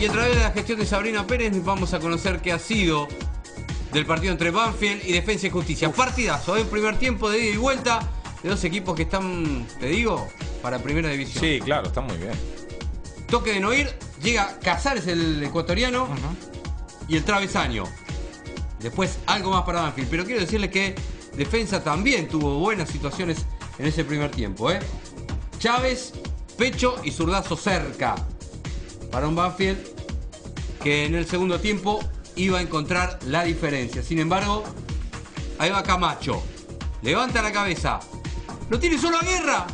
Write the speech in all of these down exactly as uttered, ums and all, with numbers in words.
Y a través de la gestión de Sabrina Pérez vamos a conocer qué ha sido del partido entre Banfield y Defensa y Justicia. Uf. Partidazo, el primer tiempo de ida y vuelta de dos equipos que están, te digo, para primera división. Sí, claro, están muy bien. Toque de no ir, llega Cázares, el ecuatoriano, uh-huh. y el travesaño. Después algo más para Banfield, pero quiero decirles que Defensa también tuvo buenas situaciones en ese primer tiempo, ¿eh? Chávez, pecho y zurdazo cerca para un Banfield que en el segundo tiempo iba a encontrar la diferencia. Sin embargo, ahí va Camacho, levanta la cabeza, lo tiene solo a Guerra,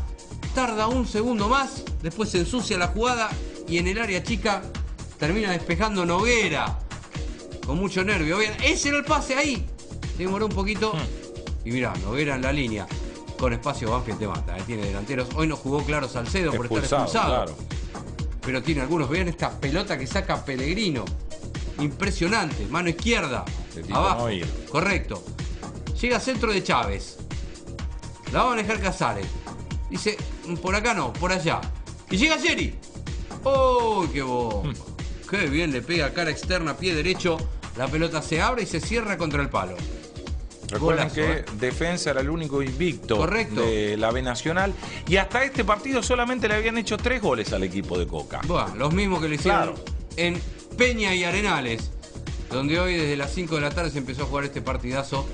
tarda un segundo más, después se ensucia la jugada y en el área chica termina despejando Noguera con mucho nervio. Bien, ese era el pase ahí, demoró un poquito y mirá, Noguera en la línea, con espacio Banfield te mata, ¿eh? Tiene delanteros. Hoy no jugó, claro, Salcedo por expulsado, estar expulsado, claro. Pero tiene algunos. Vean esta pelota que saca Pellegrino, impresionante, mano izquierda abajo, no correcto. Llega centro de Chávez, la va a manejar Cázares, dice por acá no, por allá, y llega Yeri. ¡Oh, qué bomba! Mm. Qué bien le pega, cara externa, pie derecho, la pelota se abre y se cierra contra el palo. Recuerden Golazo, que eh. Defensa era el único invicto Correcto. de la B Nacional, y hasta este partido solamente le habían hecho tres goles al equipo de Cocca. Bueno, los mismos que le hicieron claro. en Peña y Arenales, donde hoy desde las cinco de la tarde se empezó a jugar este partidazo,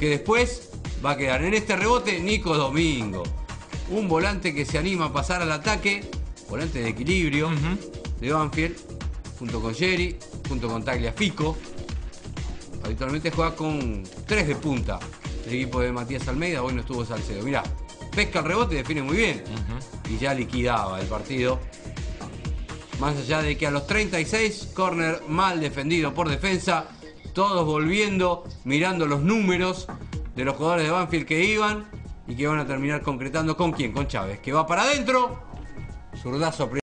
que después va a quedar en este rebote Nico Domingo, un volante que se anima a pasar al ataque, volante de equilibrio uh-huh. de Banfield, junto con Yeri, junto con Tagliafico. Habitualmente juega con tres de punta el equipo de Matías Almeyda, hoy no estuvo Salcedo. Mirá, pesca el rebote y define muy bien. Uh-huh. Y ya liquidaba el partido. Más allá de que a los treinta y seis, córner mal defendido por Defensa, todos volviendo, mirando los números de los jugadores de Banfield que iban y que van a terminar concretando con quién, con Chávez, que va para adentro, zurdazo primero.